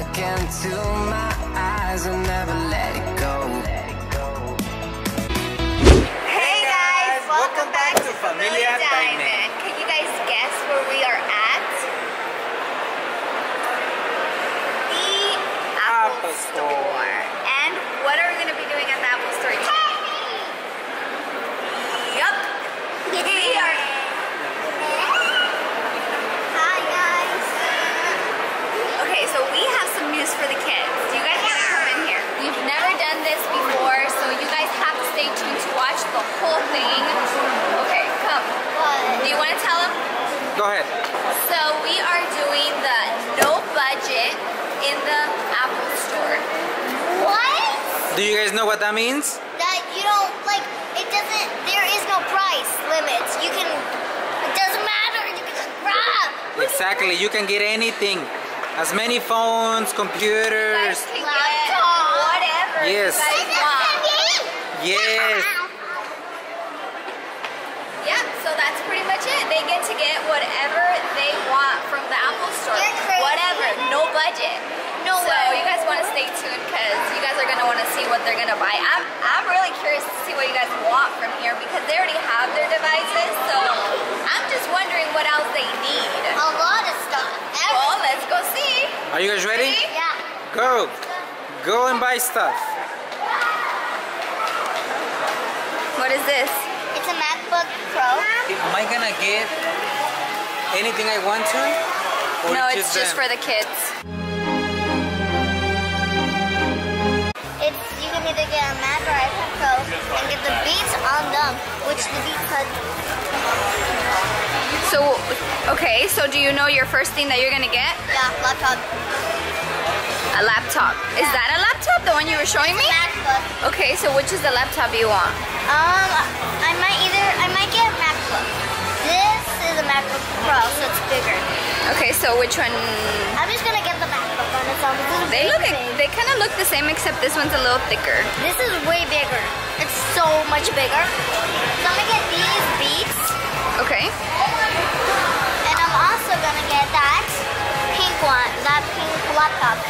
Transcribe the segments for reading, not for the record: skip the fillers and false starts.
look into my eyes and never let it go. Hey guys, welcome back to Familia Diamond. Can you guys guess where we are at? The Apple Store. And what are we going to be doing at the Apple Store? Yup. We are. So we have some news for the kids. You guys have to come in here. We've never done this before, so you guys have to stay tuned to watch the whole thing. Okay, come. What? Do you want to tell them? Go ahead. So we are doing the no budget in the Apple Store. What? Do you guys know what that means? That you don't, like, it doesn't, there is no price limits. You can, it doesn't matter, you can just grab. Exactly, you can get anything. As many phones, computers, laptop, whatever. Yes. Yes. Yep, so that's pretty much it. They get to get whatever they want from the Apple Store. Whatever. No budget. No way. So you guys want to stay tuned because you guys are going to want to see what they're going to buy. I'm really curious to see what you guys want from here because they already have their devices. So I'm just wondering what else they need. A lot of stuff. Well, let's go see. Are you guys ready? Yeah. Go. Go and buy stuff. What is this? It's a MacBook Pro. Am I gonna get anything I want to? Or no, it's just for the kids. It's, you can either get a Mac or iPhone Pro and get the Beats on them, which the Beats has. So, okay, so do you know your first thing that you're gonna get? Yeah, laptop. A laptop. Yeah. Is that a laptop, the one you were showing me? MacBook. Okay, so which is the laptop you want? I might get a MacBook. This is a MacBook Pro, so it's bigger. Okay, so which one? I'm just gonna get the MacBook on its own. They kind of look the same, except this one's a little thicker. This is way bigger. It's so much bigger. So I'm gonna get these Beats. Okay. And I'm also gonna get that pink one, that pink laptop.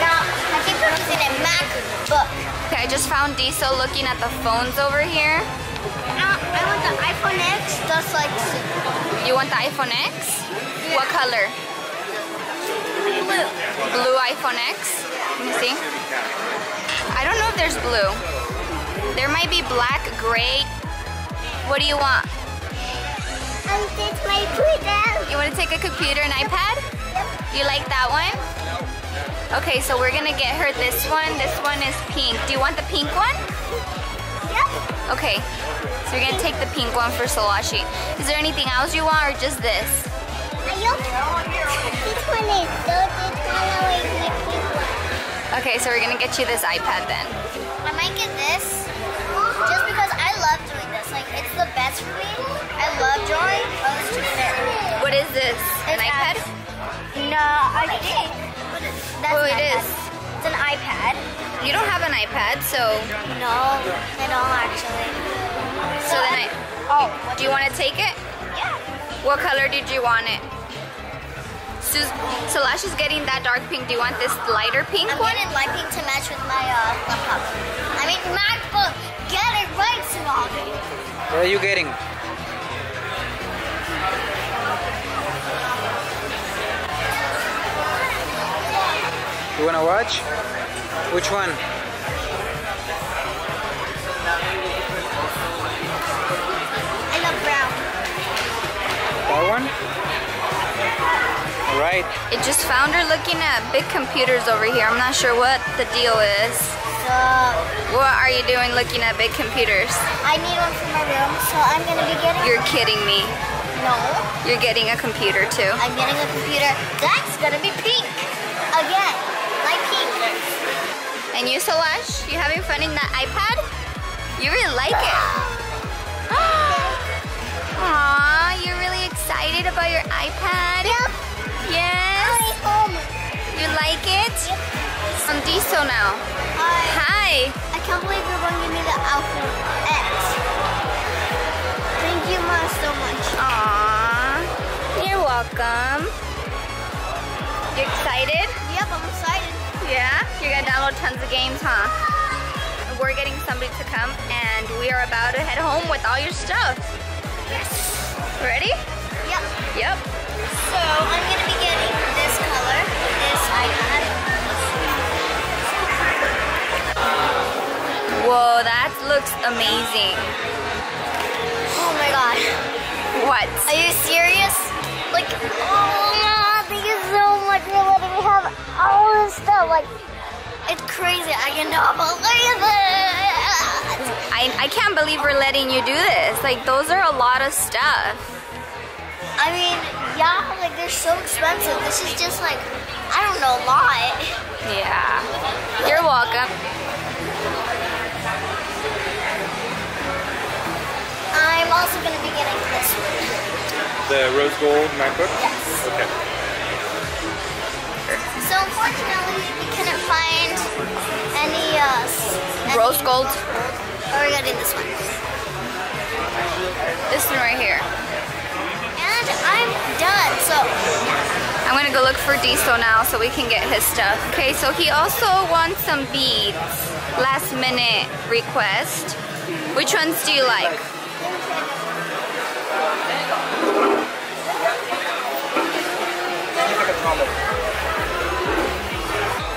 Now, I think we're using a MacBook. Okay, I just found Diesel looking at the phones over here. I want the iPhone X, just like this. You want the iPhone X? Yeah. What color? Blue. Blue iPhone X? Let me see. I don't know if there's blue. There might be black, gray. What do you want? My computer. You want to take a computer and iPad? Yep. You like that one? Okay, so we're gonna get her this one. This one is pink. Do you want the pink one? Yep. Okay, so you're gonna take the pink one for Solashi. Is there anything else you want or just this? Yep. This one is pink one. Okay, so we're gonna get you this iPad then. I might get this just because I love doing this. Like, it's the best for me. I love drawing. What is this? An iPad? No, I think. Oh, it is. It's an iPad. You don't have an iPad, so. No, I don't actually. So then I. Oh. Do you want to take it? Yeah. What color did you want it? So Lash is getting that dark pink. Do you want this lighter pink one? I'm getting light pink to match with my laptop. I mean, MacBook. Get it right, Solashi. What are you getting? You wanna watch? Which one? I love brown. That one? Alright. It just found her looking at big computers over here. I'm not sure what the deal is. So, what are you doing looking at big computers? I need one for my room, so I'm gonna be getting. You're kidding me. No. You're getting a computer too. I'm getting a computer. That's gonna be pink. Again. And you, Solash, you having fun in that iPad? You really like it. Aww, you're really excited about your iPad? Yep. Yes? Hi, home. You like it? Yep. I'm Diesel now. Hi. Hi. I can't believe you're going to give me the iPhone X. Thank you, Mom, so much. Aww. You're welcome. You excited? Yep, I'm excited. Yeah? You're gonna download tons of games, huh? We're getting somebody to come and we are about to head home with all your stuff. Yes. Ready? Yep. Yep. So I'm gonna be getting this color, this iPad. Whoa, that looks amazing. Oh my god. What? Are you serious? Like, oh my god, thank you so much for letting me have all this stuff. Like, it's crazy. I cannot believe it. I can't believe we're letting you do this. Like, those are a lot of stuff. I mean, yeah, like, they're so expensive. This is just like, I don't know, a lot. Yeah. You're welcome. I'm also going to be getting this one. The rose gold MacBook? Yes. Okay. So unfortunately, we couldn't find any rose gold. Oh, we're getting this one. This one right here. And I'm done. So I'm gonna go look for Diesel now, so we can get his stuff. Okay. So he also wants some beads. Last minute request. Which ones do you like?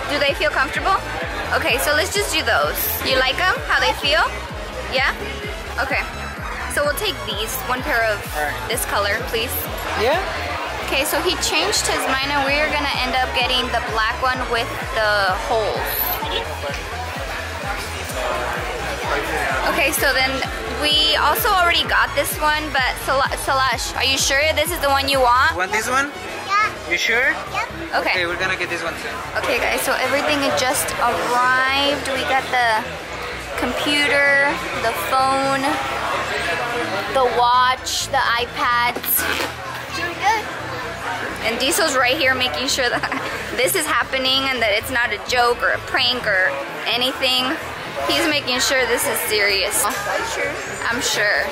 Do they feel comfortable? Okay, so let's just do those. You like them? How they feel? Yeah? Okay. So we'll take these. One pair of this color, please. Yeah? Okay, so he changed his mind and we're gonna end up getting the black one with the holes. Okay, so then we also already got this one, but Salash, are you sure this is the one you want? You want this one? Yeah. You sure? Yep. Okay. Okay, we're gonna get this one soon. Okay guys, so everything just arrived. We got the computer, the phone, the watch, the iPads. Doing good. And Diesel's right here making sure that this is happening and that it's not a joke or a prank or anything. He's making sure this is serious. I'm sure.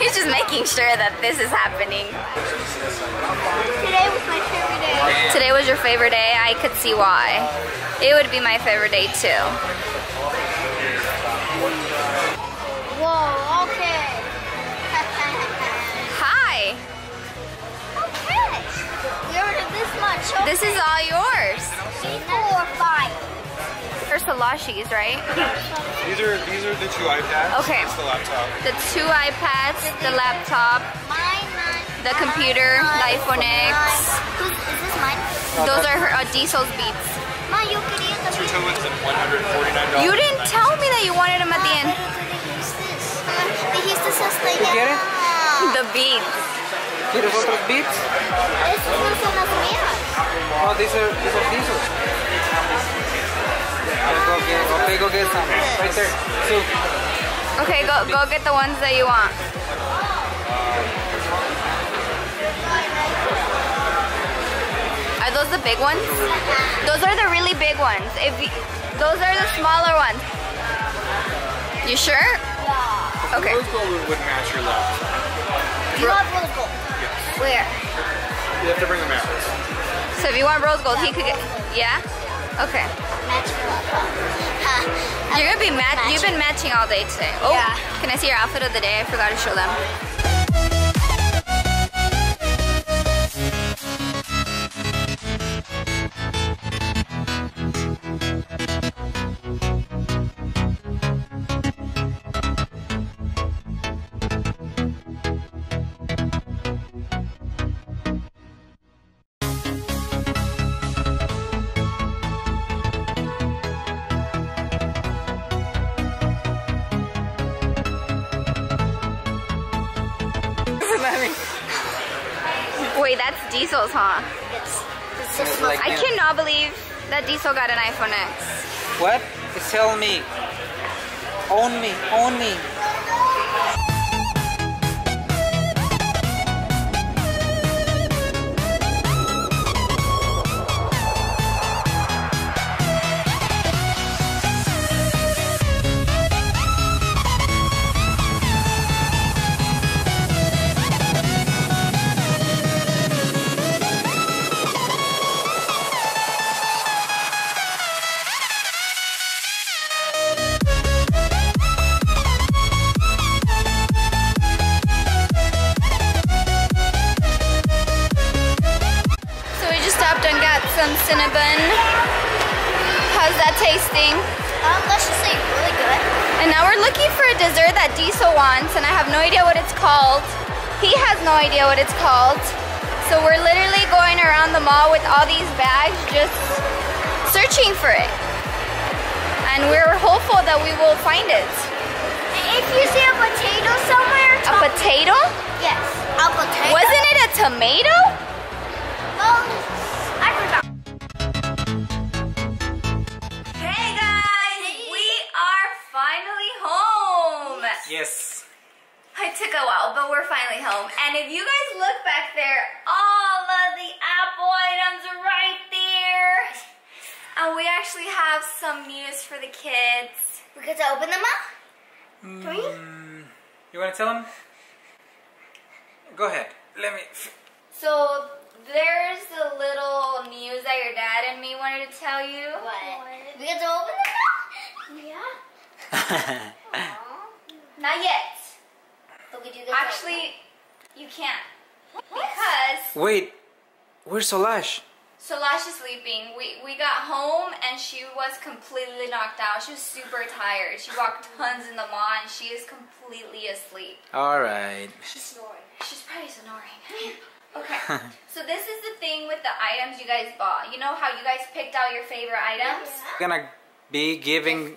He's just making sure that this is happening. Today was my favorite day. Today was your favorite day? I could see why. It would be my favorite day too. Whoa, okay. Hi. Okay. We ordered this much. Okay. This is all yours. 3, 4, 5. Or Salashis, right? These are the two iPads. Okay. That's the laptop. The two iPads, the laptop, the computer, the iPhone X. Is this mine? Those are her, Diesel's beats. Two tokens and $149. You didn't tell me that you wanted them at the end. The beats. Beats? Oh, these are Diesel's. Okay, go get some. Right there. Two. Okay, go get the ones that you want. Are those the big ones? Those are the really big ones. Those are the smaller ones. You sure? Okay. Rose gold would match your laptop. You want rose gold? Yes. Where? You have to bring them out. So if you want rose gold, he could get. Yeah. Okay. You're gonna be matching. You've been matching all day today. Oh, yeah. Can I see your outfit of the day? I forgot to show them. Wait, that's Diesel's, huh? It's like I cannot believe that Diesel got an iPhone X. What? It's telling me. Own me. Own me. some cinnamon. How's that tasting? Let's just say really good. And now we're looking for a dessert that Diesel wants, and I have no idea what it's called. He has no idea what it's called. So we're literally going around the mall with all these bags, just searching for it. And we're hopeful that we will find it. If you see a potato somewhere, a potato? Yes, a potato. Wasn't it a tomato? Well, I forgot. Hey guys, we are finally home. Yes. It took a while, but we're finally home. And if you guys look back there, all of the Apple items are right there. And we actually have some news for the kids. We get to open them up? Can we? You want to tell them? Go ahead. Let me. So there's the little news that your dad and me wanted to tell you. What? We get to open it now? Yeah. Not yet. But we do this. Actually, you can't. What? Because. Wait. Where's Solash? Solash is sleeping. We got home and she was completely knocked out. She was super tired. She walked tons in the mall and she is completely asleep. Alright. She's snoring. She's probably snoring. Okay. So this is the thing with the items you guys bought. You know how you guys picked out your favorite items? We're gonna be giving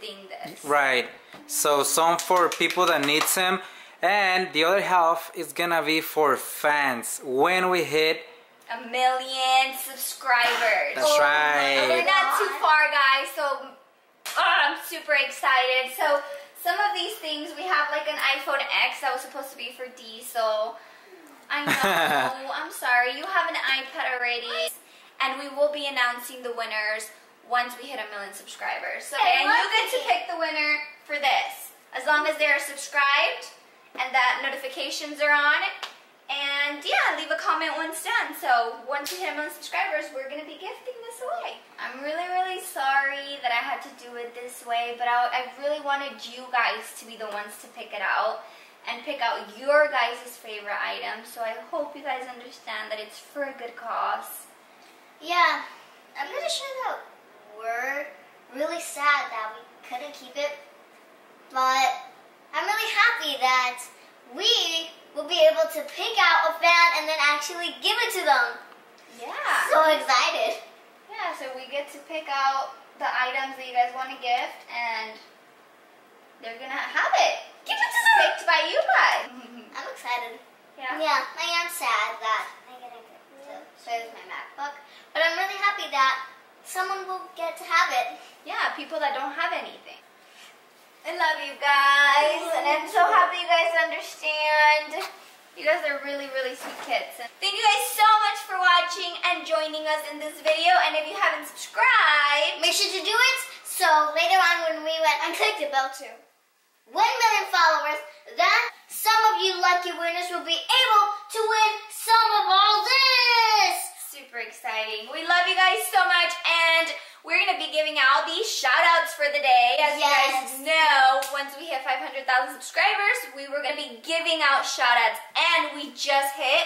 this. Right. So some for people that need them. And the other half is gonna be for fans. When we hit 1 million subscribers. That's right. We're not too far, guys, so I'm super excited. So some of these things, we have like an iPhone X that was supposed to be for Diesel. I know, I'm sorry, you have an iPad already. And we will be announcing the winners once we hit 1 million subscribers. So, and you get to pick the winner for this. As long as they are subscribed and that notifications are on. And yeah, leave a comment once done. So once we hit 1 million subscribers, we're going to be gifting this away. I'm really, really sorry that I had to do it this way, but I really wanted you guys to be the ones to pick it out and pick out your guys' favorite item. So I hope you guys understand that it's for a good cause. Yeah, I'm really sure that we're really sad that we couldn't keep it, but I'm really happy that we will be able to pick out a fan and then actually give it to them. Yeah. So excited. Yeah, so we get to pick out the items that you guys want to gift and they're going to have it. Give it to them. Picked by you guys. I'm excited. Yeah. Yeah, I am sad that I get to play with my MacBook, but I'm really happy that someone will get to have it. Yeah, people that don't have anything. I love you guys, and I'm so happy you guys understand. You guys are really, really sweet kids. Thank you guys so much for watching and joining us in this video, and if you haven't subscribed, make sure to do it, so later on when we went and clicked the bell to 1 million followers, then some of you lucky winners will be able to win some of all this! Super exciting. We love you guys so much, and we're going to be giving out these shout-outs for the day. As you guys know, once we hit 500,000 subscribers, we were going to be giving out shout-outs. And we just hit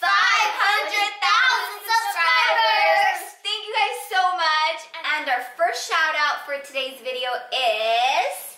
500,000 subscribers! Thank you guys so much. And our first shout-out for today's video is...